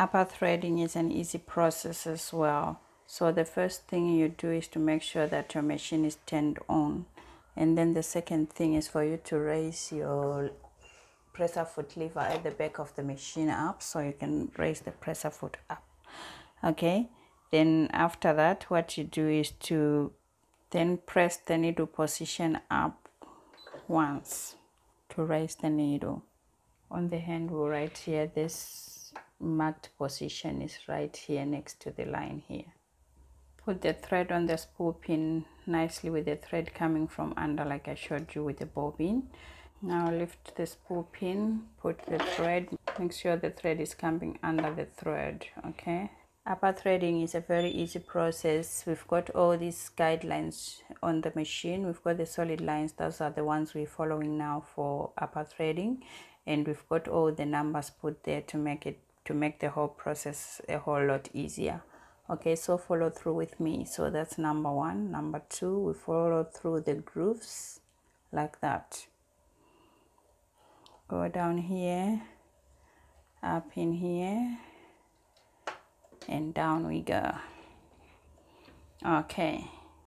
Upper threading is an easy process as well. So the first thing you do is to make sure that your machine is turned on, and then the second thing is for you to raise your presser foot lever at the back of the machine up, so you can raise the presser foot up. Okay, then after that what you do is to then press the needle position up once to raise the needle. On the hand wheel right here, this marked position is right here next to the line here. Put the thread on the spool pin nicely with the thread coming from under like I showed you with the bobbin. Now lift the spool pin, put the thread, make sure the thread is coming under the thread. Okay, upper threading is a very easy process. We've got all these guidelines on the machine. We've got the solid lines, those are the ones we're following now for upper threading, and we've got all the numbers put there to make the whole process a whole lot easier. Okay, so follow through with me. So that's number one. Number two, we follow through the grooves like that. Go down here, up in here, and down we go. Okay,